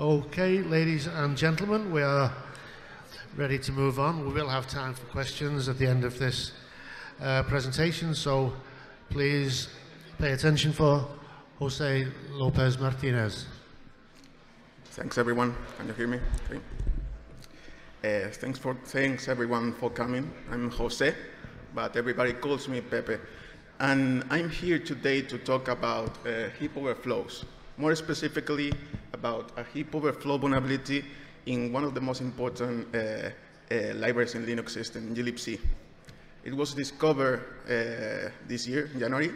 Okay, ladies and gentlemen, we are ready to move on. We will have time for questions at the end of this presentation, so please pay attention for Jose Lopez Martinez. Thanks everyone. Can you hear me? Okay. Thanks everyone for coming. I'm Jose, but everybody calls me Pepe. And I'm here today to talk about heap overflows. More specifically, about a heap overflow vulnerability in one of the most important libraries in Linux system, glibc. It was discovered this year, in January,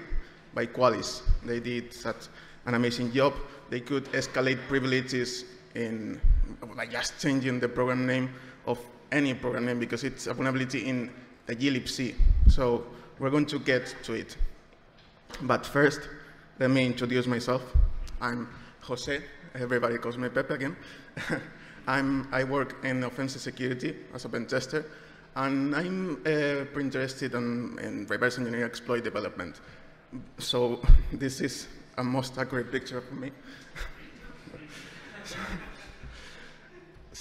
by Qualys. They did such an amazing job. They could escalate privileges by just changing the program name of any program name, because it's a vulnerability in the glibc. So we're going to get to it. But first, let me introduce myself. I'm Jose. Everybody calls me Pepe again. I work in offensive security as a pen tester, and I'm interested in reverse engineering exploit development. So this is a most accurate picture of me.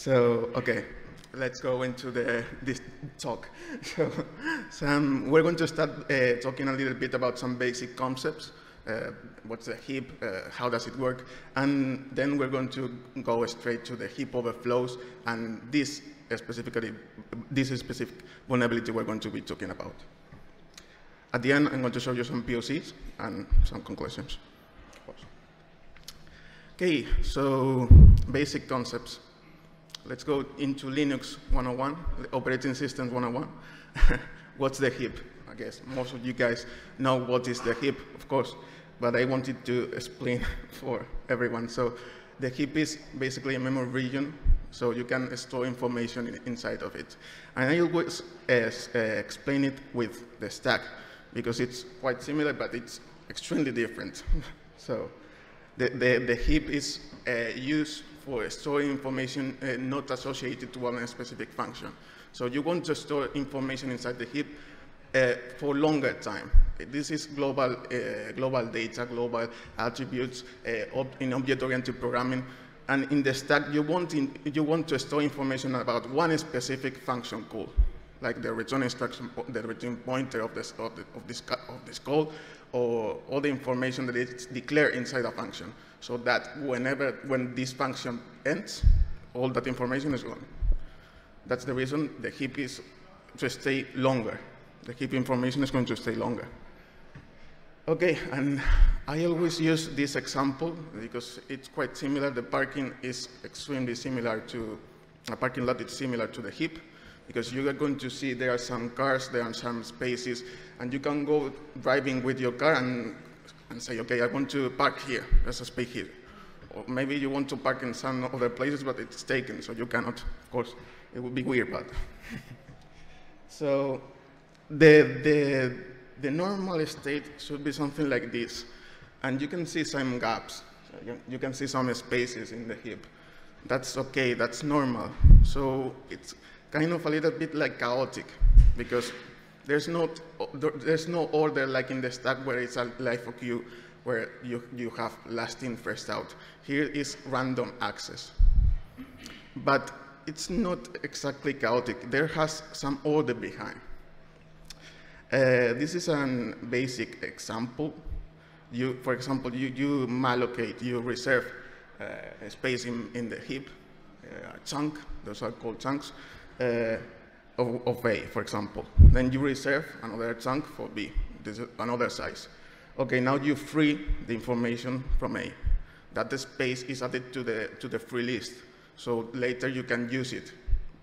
Okay, let's go into this talk. We're going to start talking a little bit about some basic concepts. What's a heap, how does it work, and then we're going to go straight to the heap overflows and this specific vulnerability we're going to be talking about. At the end, I'm going to show you some POCs and some conclusions. Okay, so basic concepts. Let's go into Linux 101, operating systems 101. What's the heap? I guess most of you guys know what is the heap, of course, but I wanted to explain for everyone. So the heap is basically a memory region, so you can store information inside of it. And I always explain it with the stack, because it's quite similar, but it's extremely different. So the heap is used for storing information not associated to one specific function. So you want to store information inside the heap for longer time. This is global data, global attributes in object-oriented programming. And in the stack, you want to store information about one specific function call, like the return instruction, the return pointer of this call, or all the information that is declared inside a function, so that when this function ends, all that information is gone. That's the reason the heap is to stay longer. The heap information is going to stay longer. Okay, and I always use this example because it's quite similar. The parking is extremely similar to a parking lot. It's similar to the heap, because you are going to see there are some cars, there are some spaces, and you can go driving with your car and say, okay, I want to park here. There's a space here. Or maybe you want to park in some other places, but it's taken, so you cannot. Of course, it would be weird, but so the normal state should be something like this. And you can see some gaps. So you can see some spaces in the heap. That's okay, that's normal. So it's kind of a little bit like chaotic, because there's no order like in the stack where it's a life of queue, where you have last in, first out. Here is random access. But it's not exactly chaotic. There has some order behind. This is a basic example. For example, you mallocate, you reserve a space in the heap, a chunk, those are called chunks, of A, for example. Then you reserve another chunk for B, this is another size. Okay, now you free the information from A. That the space is added to the free list, so later you can use it.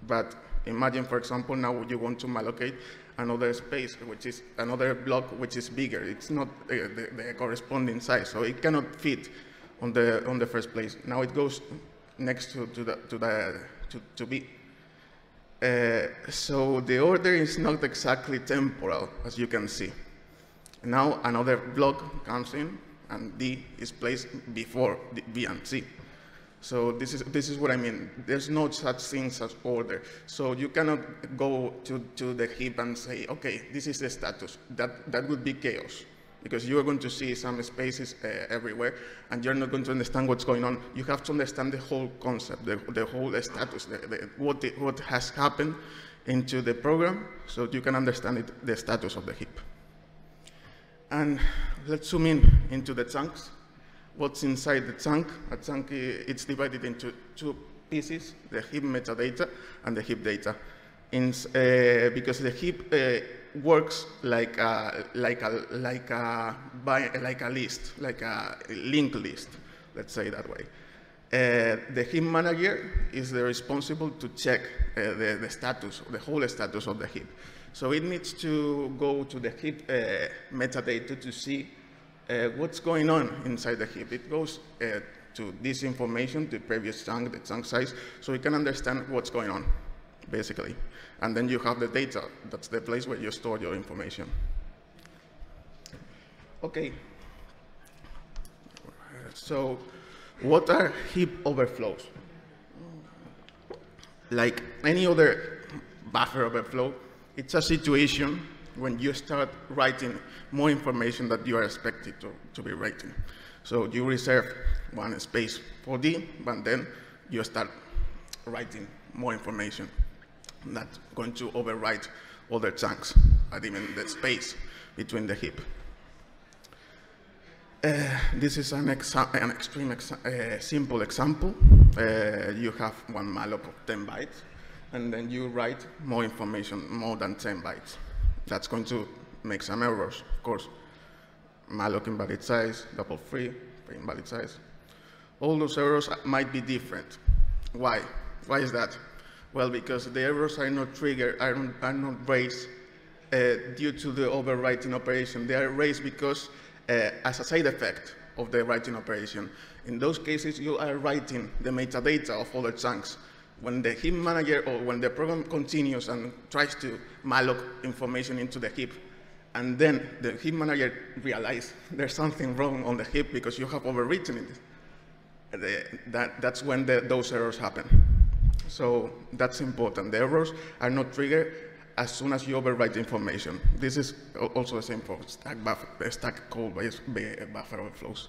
But imagine, for example, now you want to mallocate another space, which is another block, which is bigger. It's not the corresponding size, so it cannot fit on the first place. Now it goes next to B. So the order is not exactly temporal, as you can see. Now another block comes in, and D is placed before B and C. So this is what I mean. There's no such things as order. So you cannot go to the heap and say, okay, this is the status. That would be chaos. because you are going to see some spaces everywhere, and you're not going to understand what's going on. You have to understand the whole concept, the whole status, what has happened into the program, so you can understand it, the status of the heap. And let's zoom in into the chunks. What's inside the chunk? A chunk, it's divided into two pieces, the heap metadata and the heap data. Because the heap works like a list, like a linked list, let's say that way. The heap manager is responsible to check the status, the whole status of the heap. So it needs to go to the heap metadata to see what's going on inside the heap. It goes to this information, the previous chunk, the chunk size, so we can understand what's going on, basically. And then you have the data. That's the place where you store your information. OK. So what are heap overflows? Like any other buffer overflow, it's a situation when you start writing more information that you are expected to be writing. So you reserve one space for D, but then you start writing more information that's going to overwrite other chunks, and even the space between the heap. This is an extreme simple example. You have one malloc of 10 bytes, and then you write more information, more than 10 bytes. That's going to make some errors, of course. Malloc invalid size, double free, invalid size. All those errors might be different. Why? Why is that? Well, because the errors are not triggered, are not raised due to the overwriting operation. They are raised because, as a side effect of the writing operation. In those cases, you are writing the metadata of other chunks. When the heap manager or when the program continues and tries to malloc information into the heap, and then the heap manager realizes there's something wrong on the heap because you have overwritten it, that's when those errors happen. So that's important. The errors are not triggered as soon as you overwrite information. This is also the same for stack call buffer overflows.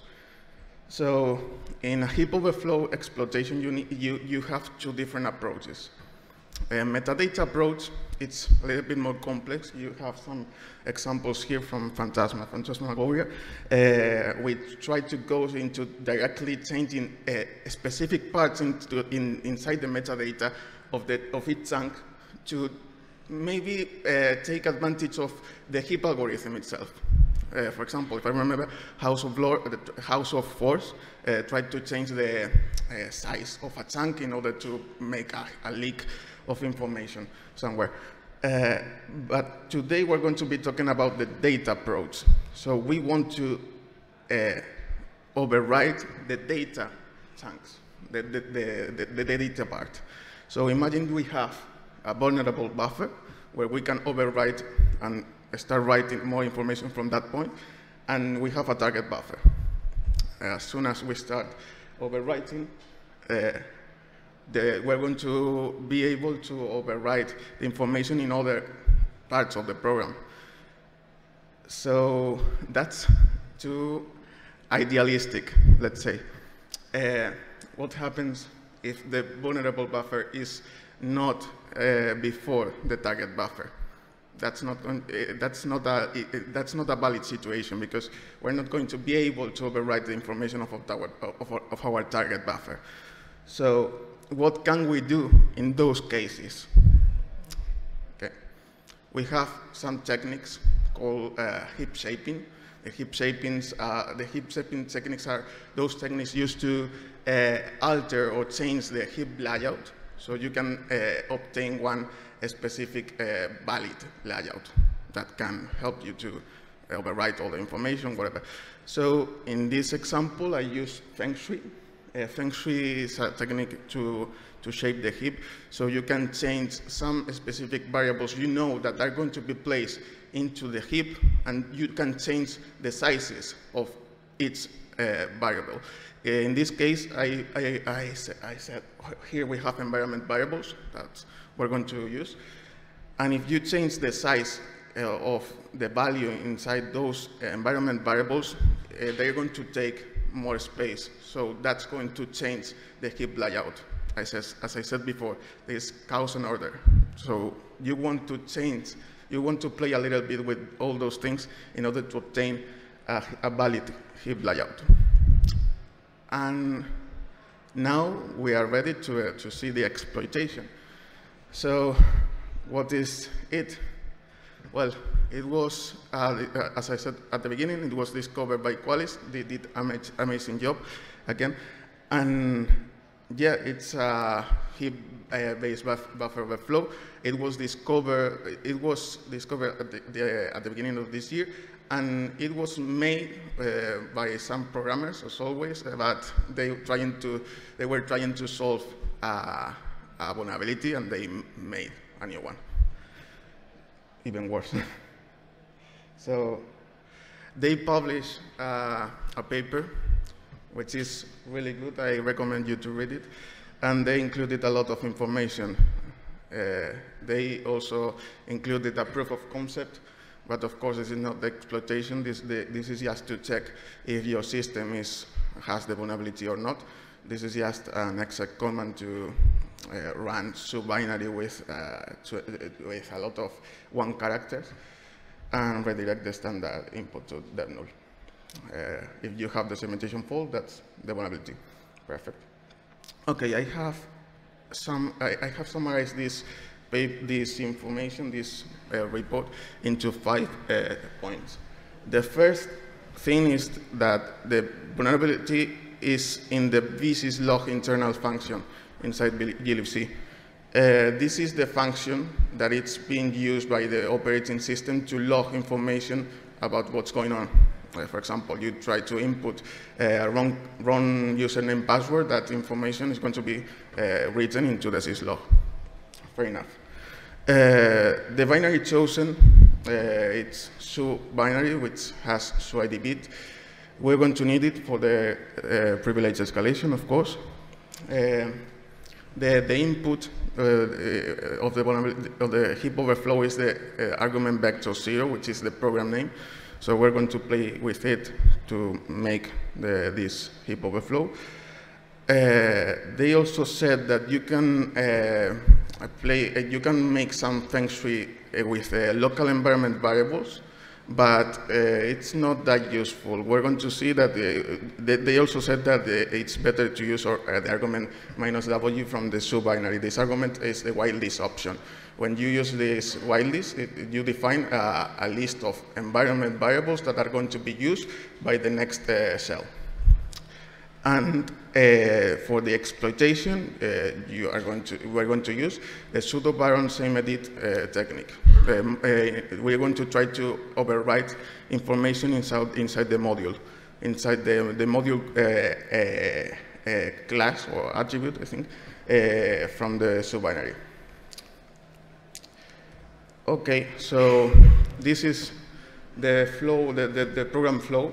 So in a heap overflow exploitation, you have two different approaches. A metadata approach, it's a little bit more complex. You have some examples here from Phantasmagoria. We try to go into directly changing specific parts inside the metadata of each chunk to maybe take advantage of the heap algorithm itself. For example, if I remember, House of Force tried to change the size of a chunk in order to make a leak of information somewhere. But today we're going to be talking about the data approach. So we want to override the data chunks, the data part. So imagine we have a vulnerable buffer where we can override and start writing more information from that point, and we have a target buffer. As soon as we start overwriting, we're going to be able to overwrite the information in other parts of the program. So that's too idealistic, let's say. What happens if the vulnerable buffer is not before the target buffer? That's not a valid situation because we're not going to be able to overwrite the information of our target buffer. So what can we do in those cases? Okay. We have some techniques called heap shaping. The heap shaping techniques are those techniques used to alter or change the heap layout, so you can obtain one specific valid layout that can help you to overwrite all the information, whatever. So in this example, I use Feng Shui. Feng Shui is a technique to shape the heap, so you can change some specific variables you know that are going to be placed into the heap, and you can change the sizes of each variable. In this case, I said, here we have environment variables that we're going to use. And if you change the size of the value inside those environment variables, they're going to take more space. So that's going to change the heap layout. As I said before, there's cause and order. So you want to change, you want to play a little bit with all those things in order to obtain a valid heap layout. And now we are ready to see the exploitation. So what is it? Well, it was, as I said at the beginning, it was discovered by Qualys. They did an amazing job again. And yeah, it's a heap-based buffer overflow. It was discovered. It was discovered at the beginning of this year, and it was made by some programmers, as always. But they were trying to solve a vulnerability, and they made a new one, even worse. So they published a paper, which is really good. I recommend you to read it. And they included a lot of information. They also included a proof of concept, but of course this is not the exploitation. This is just to check if your system has the vulnerability or not. This is just an exact command to run sub-binary with a lot of one characters and redirect the standard input to that null. If you have the segmentation fault, that's the vulnerability. Perfect. Okay, I have summarized this information, this report, into 5 points. The first thing is that the vulnerability is in the vsyslog internal function inside glibc. This is the function that it's being used by the operating system to log information about what's going on. For example, you try to input a wrong username password, that information is going to be written into the syslog. Fair enough. The binary chosen, it's su binary, which has su ID bit. We're going to need it for the privilege escalation, of course. The input of the heap overflow is the argument vector 0, which is the program name. So we're going to play with it to make this heap overflow. They also said that you can you can make some Feng Shui with local environment variables, but it's not that useful. We're going to see that they also said that it's better to use the argument -w from the sub binary. This argument is the white list option. When you use this white list, you define a list of environment variables that are going to be used by the next shell. And for the exploitation, we're going to use the sudo Baron Samedit technique. We're going to try to overwrite information inside the module, inside the module class or attribute, I think, from the sub-binary. Okay, so this is the flow, the program flow.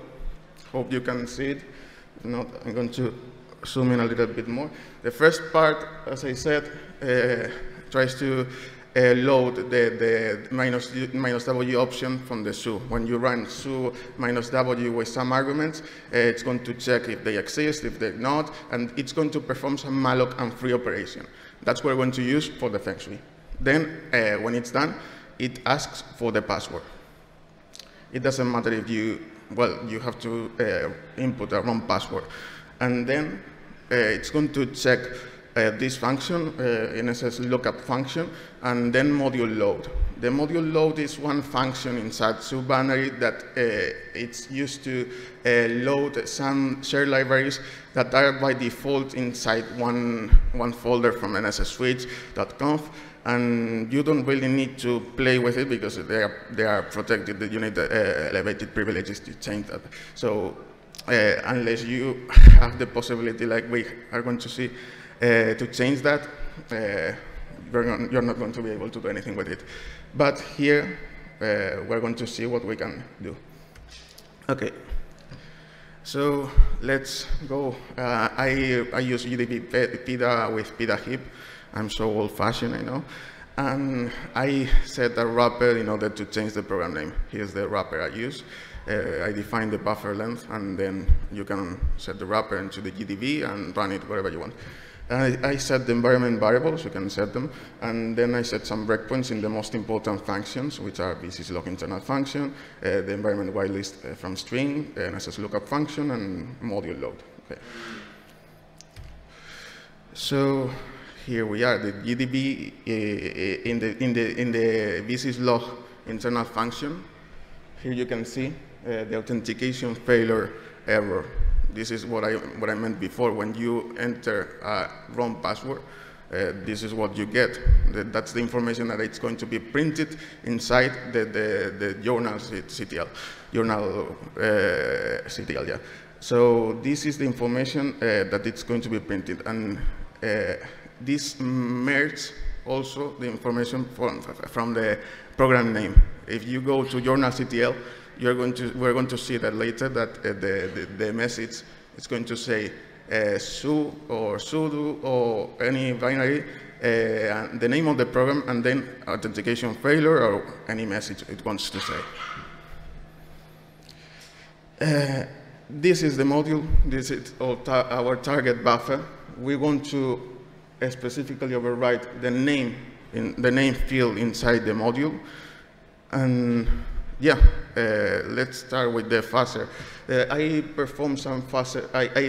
Hope you can see it. I'm going to zoom in a little bit more. The first part, as I said, tries to load the -w option from the su. When you run su -w with some arguments, it's going to check if they exist, if they're not, and it's going to perform some malloc and free operation. That's what we're going to use for the Feng Shui. Then, when it's done, it asks for the password. It doesn't matter if you have to input a wrong password. And then it's going to check this function, NSS lookup function, and then module load. The module load is one function inside sub-binary that it's used to load some shared libraries that are by default inside one folder from NSSwitch.conf. And you don't really need to play with it because they are protected. You need elevated privileges to change that. So unless you have the possibility, like we are going to see, to change that, you're not going to be able to do anything with it. But here, we're going to see what we can do. Okay. So let's go. I use UDB Pida with PIDA-HIP. I'm so old-fashioned, I know. And I set a wrapper in order to change the program name. Here's the wrapper I use. I define the buffer length, and then you can set the wrapper into the GDB and run it wherever you want. And I set the environment variables, you can set them, and then I set some breakpoints in the most important functions, which are bcslog internal function, the environment whitelist from string, NSSLOOKUP function, and module load. Okay. So here we are, the GDB in the bcslog internal function. Here you can see the authentication failure error. This is what I meant before. When you enter a wrong password, this is what you get. That's the information that it's going to be printed inside the journal CTL, yeah. So this is the information that it's going to be printed, and this merges also the information from the program name. If you go to journalctl, we're going to see that later, that the message is going to say su or sudo or any binary, and the name of the program, and then authentication failure or any message it wants to say. This is the module. This is our target buffer. We want to specifically overwrite the name in the name field inside the module. And yeah, let's start with the fuzzer. I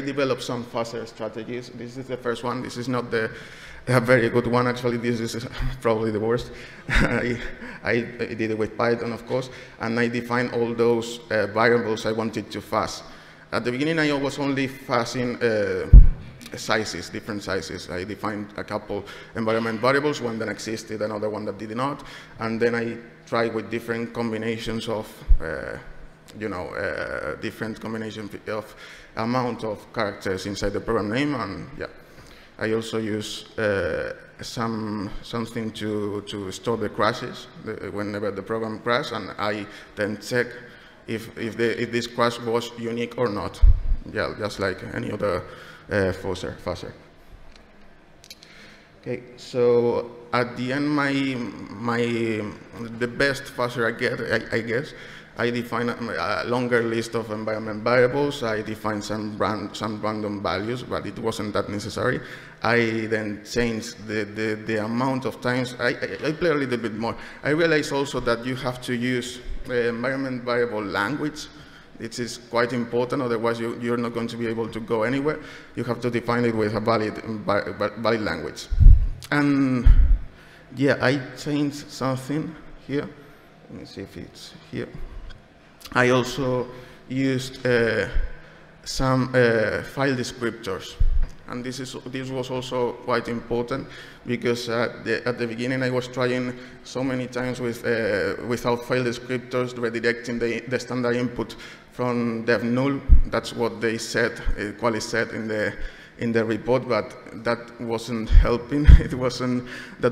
developed some fuzzer strategies. This is the first one. This is not a very good one, actually. This is probably the worst. I did it with Python, of course, and I defined all those variables I wanted to fuzz. At the beginning, I was only fuzzing sizes, different sizes. I defined a couple environment variables, one that existed, another one that did not, and then I tried with different combinations of, different combinations of amount of characters inside the program name, and yeah. I also use something to store the crashes whenever the program crashes, and I then check if this crash was unique or not. Yeah, just like any other fuzzer. Okay, so at the end, the best fuzzer I get, I guess, I define a longer list of environment variables. I define some random values, but it wasn't that necessary. I then changed the amount of times. I play a little bit more. I realized also that you have to use environment variable language. It is quite important, otherwise you're not going to be able to go anywhere. You have to define it with a valid language. And yeah, I changed something here. Let me see if it's here. I also used some file descriptors. And this was also quite important, because at the beginning I was trying so many times without file descriptors, redirecting the standard input from dev null. That's what they said, Qualys said in the report, but that wasn't helping. That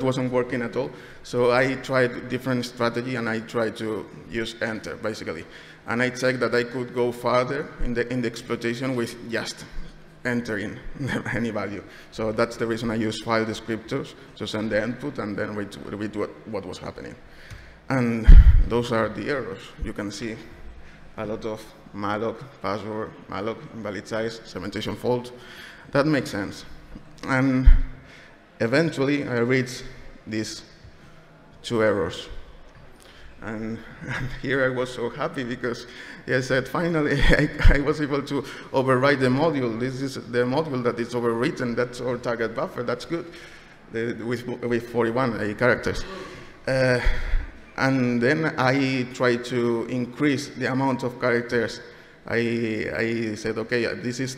wasn't working at all. So I tried different strategy, and I tried to use enter basically, and I checked that I could go farther in the exploitation with just entering any value. So that's the reason I use file descriptors to send the input and then read what was happening. And those are the errors. You can see a lot of malloc, password, malloc, invalid size, segmentation fault. That makes sense. And eventually I reached these two errors. And here I was so happy, because I said, finally, I was able to overwrite the module. This is the module that is overwritten. That's our target buffer. That's good, with 41 characters. And then I tried to increase the amount of characters. I said, okay, this is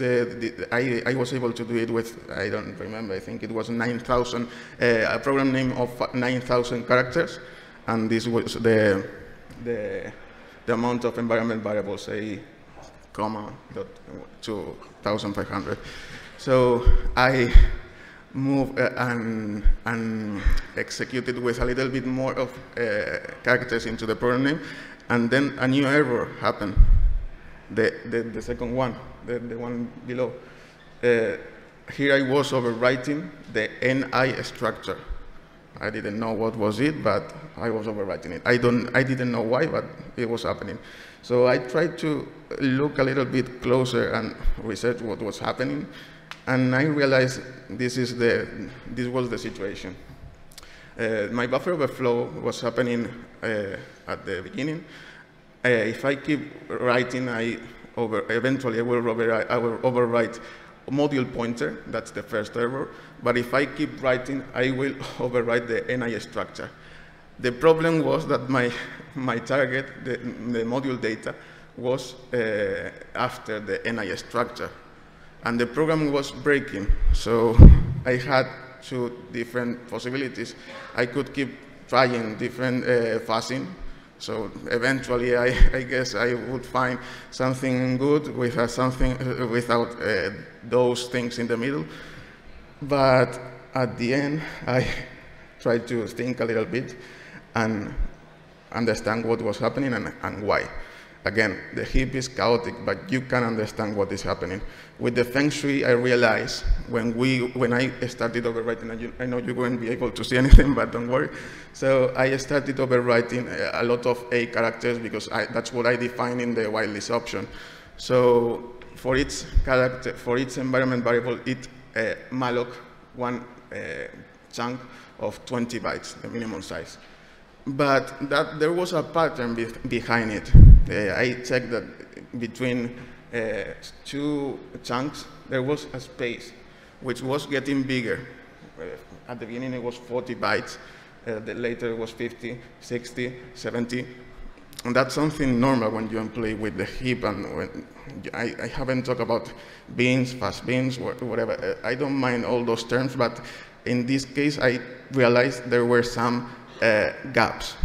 I was able to do it with, I don't remember, I think it was 9,000, a program name of 9,000 characters. And this was the amount of environment variables, say, comma, 2,500. So I moved and executed with a little bit more of characters into the program name, and then a new error happened. The second one, the one below. Here I was overwriting the NI structure. I didn't know what was it, but I was overwriting it. I didn't know why, but it was happening. So I tried to look a little bit closer and research what was happening, and I realized this was the situation. My buffer overflow was happening at the beginning. If I keep writing, eventually I will overwrite module pointer. That's the first error. But if I keep writing, I will overwrite the NI structure. The problem was that my target, the module data, was after the NI structure, and the program was breaking. So I had two different possibilities. I could keep trying different fuzzing. So eventually, I guess I would find something good without those things in the middle. But at the end, I tried to think a little bit and understand what was happening and why. Again, the heap is chaotic, but you can understand what is happening. With the Feng Shui, I realized when I started overwriting, and I know you won't be able to see anything, but don't worry. So I started overwriting a lot of A characters because that's what I defined in the whitelist option. So for each character, for each environment variable, it malloc one chunk of 20 bytes, the minimum size. But there was a pattern behind it. I checked that between two chunks, there was a space which was getting bigger. At the beginning, it was 40 bytes. Later, it was 50, 60, 70. And that's something normal when you play with the heap. And when I haven't talked about beans, fast beans, whatever. I don't mind all those terms, but in this case, I realized there were some gaps,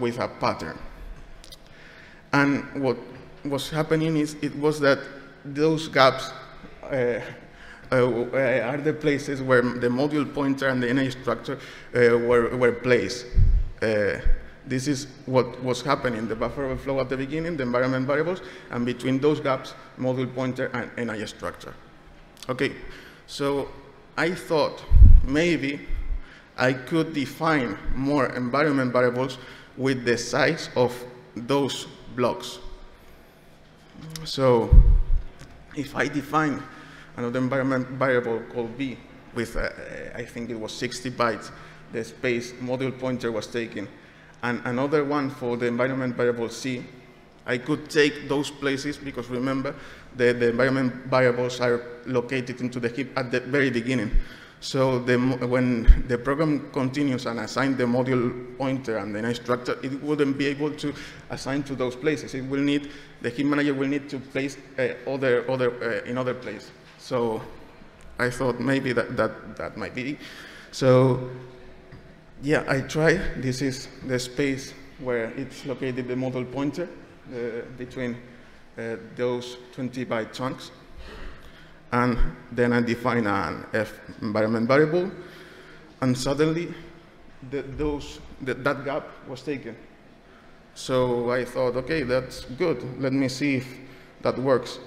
with a pattern. And what was happening is it was that those gaps are the places where the module pointer and the NA structure were placed. This is what was happening, the buffer overflow at the beginning, the environment variables, and between those gaps, module pointer and NA structure. Okay, so I thought maybe I could define more environment variables with the size of those blocks. So if I define another environment variable called B with, I think it was 60 bytes, the space module pointer was taken, and another one for the environment variable C, I could take those places because remember the environment variables are located into the heap at the very beginning. So when the program continues and assigns the module pointer and the NI structure, it wouldn't be able to assign to those places. It will need, the heap manager will need to place in other place. So I thought maybe that might be. So yeah, I tried. This is the space where it's located the module pointer between those 20-byte chunks. And then I define an F environment variable, and suddenly that gap was taken. So I thought, okay, that's good. Let me see if that works.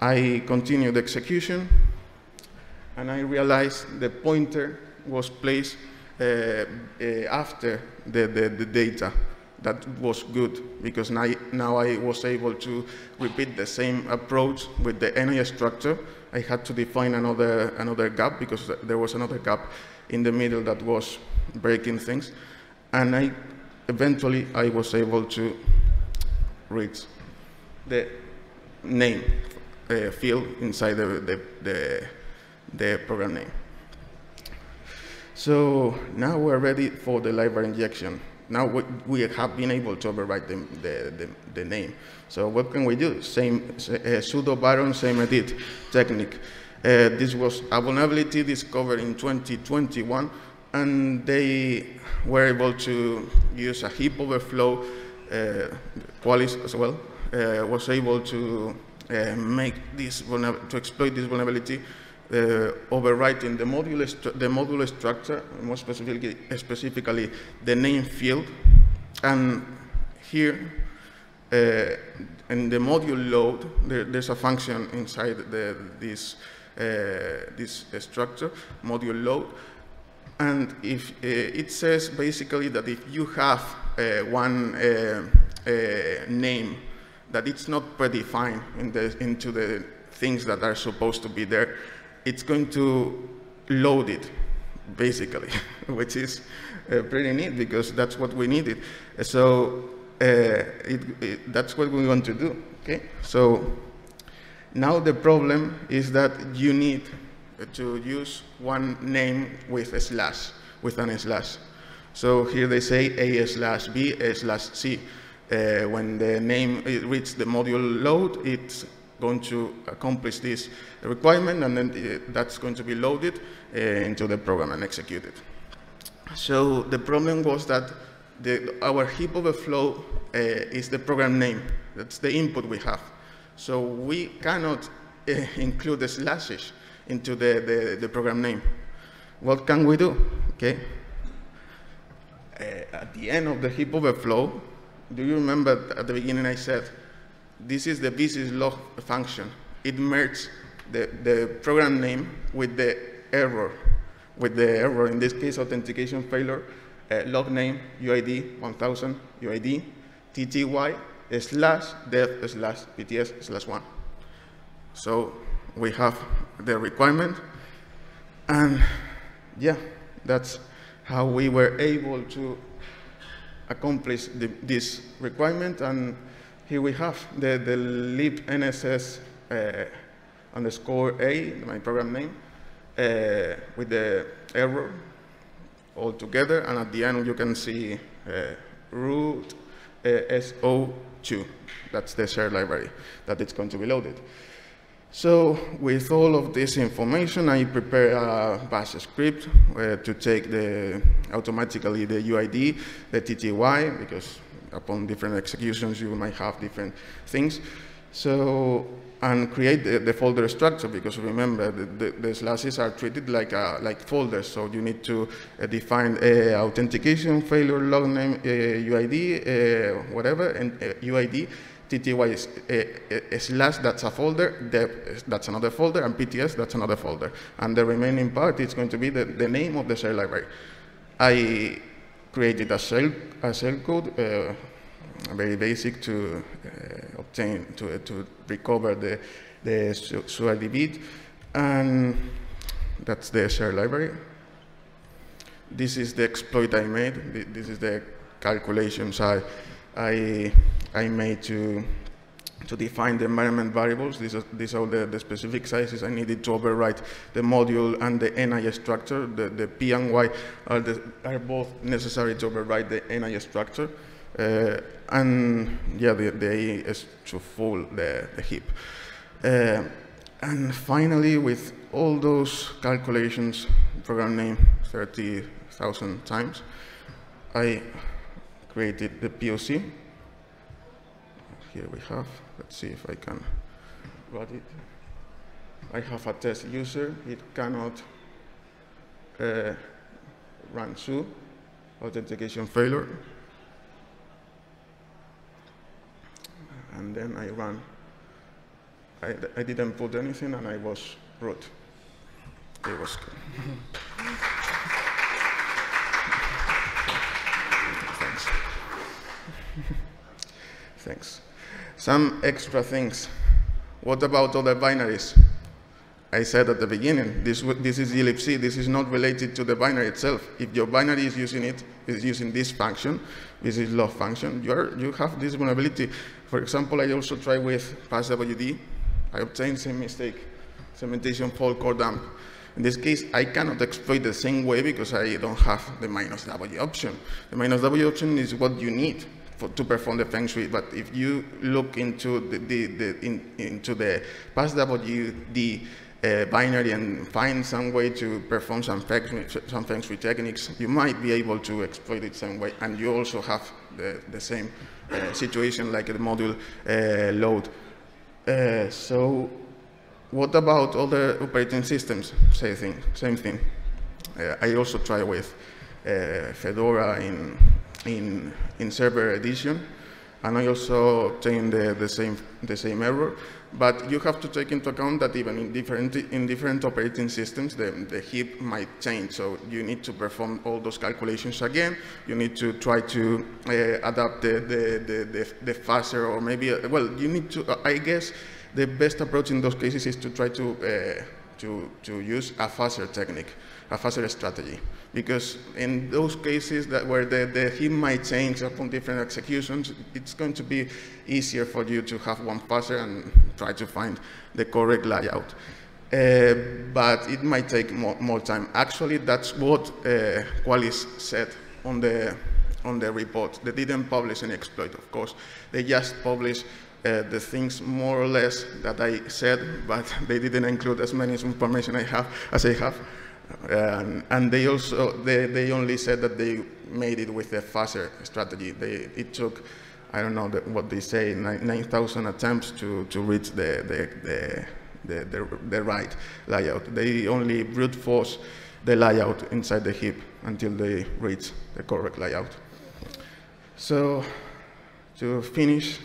I continued the execution, and I realized the pointer was placed after the data. That was good, because now I was able to repeat the same approach with the NI structure. I had to define another gap, because there was another gap in the middle that was breaking things. And eventually I was able to reach the name field inside the program name. So now we're ready for the library injection. Now we have been able to overwrite the name. So what can we do? Sudo Baron Samedit technique. This was a vulnerability discovered in 2021, and they were able to use a heap overflow. Qualys as well was able to exploit this vulnerability, overwriting the module structure, more specifically the name field. And here in the module load, there's a function inside this structure, module load, And if it says basically that if you have one name that it's not predefined in into the things that are supposed to be there, it's going to load it, basically, which is pretty neat because that's what we needed. So that's what we want to do. Okay. So now the problem is that you need to use one name with a slash, with an slash. So here they say A/B/C. When the name reads the module load, it's going to accomplish this requirement, and then that's going to be loaded into the program and executed. So the problem was that our heap overflow is the program name. That's the input we have. So we cannot include the slashes into the program name. What can we do? Okay. At the end of the heap overflow, do you remember at the beginning I said, this is the business log function. It merged the program name with the error, in this case, authentication failure, log name, UID 1000, UID, TTY, /dev/bts/1. So we have the requirement, and yeah, that's how we were able to accomplish this requirement. And here we have the lib NSS _a, my program name, with the error all together, and at the end you can see root SO2. That's the shared library that it's going to be loaded. So with all of this information, I prepare a bash script to take automatically the UID, the TTY, because upon different executions, you might have different things. So, and create the folder structure, because remember, the slashes are treated like folders. So you need to define authentication, failure, log name, UID, whatever, and UID. TTY is a slash, that's a folder, dev, that's another folder, and PTS, that's another folder. And the remaining part is going to be the name of the shell library. I created a shell code, very basic, to obtain, to recover the sudo bit, and that's the shell library. This is the exploit I made. This is the calculations I made to define the environment variables. These are the specific sizes I needed to overwrite the module and the NI structure. The P and Y are both necessary to overwrite the NI structure. And yeah, the A is to full the heap. And finally, with all those calculations, program name 30,000 times, I created the POC. Here we have, let's see if I can run it. I have a test user. It cannot run through authentication failure. And then I ran. I didn't put anything, and I was root. It was good. Thanks. Thanks. Some extra things. What about other binaries? I said at the beginning, this is glibc. This is not related to the binary itself. If your binary is using it, is using this function, this is log function, you have this vulnerability. For example, I also tried with passwd. I obtained same mistake, segmentation fault core dump. In this case, I cannot exploit the same way because I don't have the -w option. The -w option is what you need to perform the Feng Shui, but if you look into into the passwd binary and find some way to perform some Feng Shui techniques, you might be able to exploit it some way, and you also have the same situation like the module load. So what about other operating systems? Same thing. I also try with Fedora in server edition, and I also obtained the same error. But you have to take into account that even in different operating systems, the HIP might change. So you need to perform all those calculations again. You need to try to adapt the faster, or maybe, well, you need to, I guess, the best approach in those cases is to try to use a faster technique, a faster strategy. Because in those cases that where the HIP might change upon different executions, it's going to be easier for you to have one faster and try to find the correct layout. But it might take more time. Actually, that's what Qualys said on the report. They didn't publish an exploit, of course. They just published the things more or less that I said, but they didn't include as many information as I have. And they also, they only said that they made it with a faster strategy. It took, I don't know what they say, 9,000 attempts to reach the right layout. They only brute force the layout inside the HIP until they reach the correct layout. So to finish,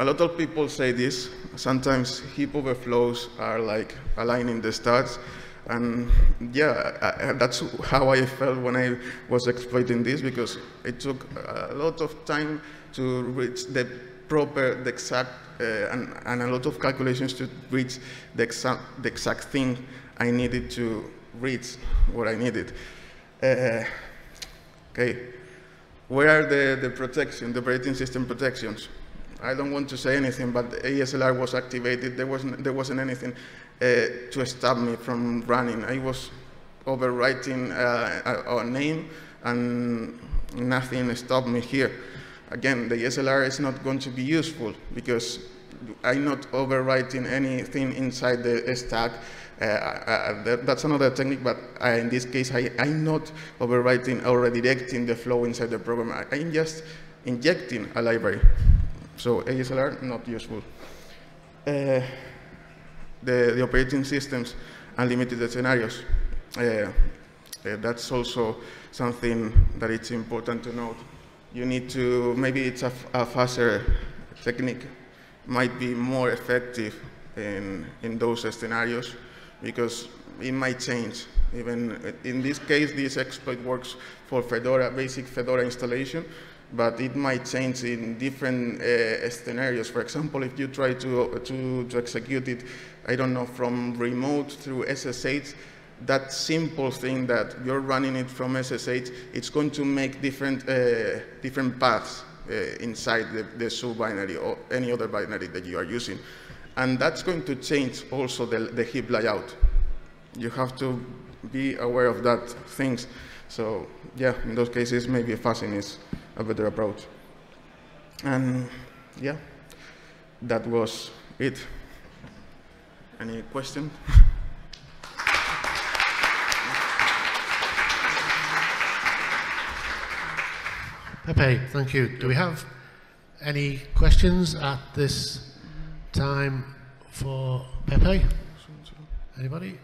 a lot of people say this. Sometimes HIP overflows are like aligning the stats. And yeah, that's how I felt when I was exploiting this, because it took a lot of time to reach the proper, the exact, and a lot of calculations to reach the exact thing I needed to reach, what I needed. Okay, where are the operating system protections? I don't want to say anything, but the ASLR was activated. There wasn't anything to stop me from running. I was overwriting a name, and nothing stopped me here. Again, the ASLR is not going to be useful because I'm not overwriting anything inside the stack. That's another technique, but in this case, I'm not overwriting or redirecting the flow inside the program. I'm just injecting a library. So ASLR, not useful. The operating systems, unlimited scenarios. That's also something that it's important to note. You need to, maybe it's a faster technique, might be more effective in those scenarios, because it might change. Even in this case, this exploit works for Fedora, basic Fedora installation, but it might change in different scenarios. For example, if you try to execute it, I don't know, from remote through SSH, that simple thing that you're running it from SSH, it's going to make different paths inside the sub binary or any other binary that you are using. And that's going to change also the HIP layout. You have to be aware of that things. So yeah, in those cases, maybe fuzzing is a better approach. And yeah, that was it. Any question? Pepe, thank you. Do we have any questions at this time for Pepe? Anybody?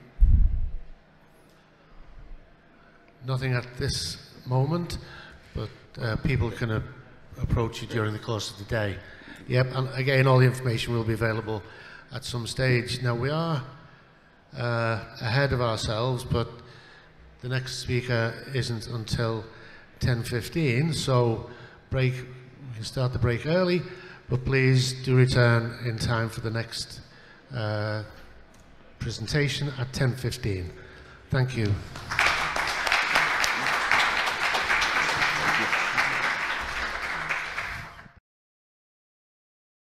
Nothing at this moment, but people can approach you during the course of the day. Yep, and again, all the information will be available at some stage. Now, we are ahead of ourselves, but the next speaker isn't until 10:15, so break. We can start the break early, but please do return in time for the next presentation at 10:15. Thank you.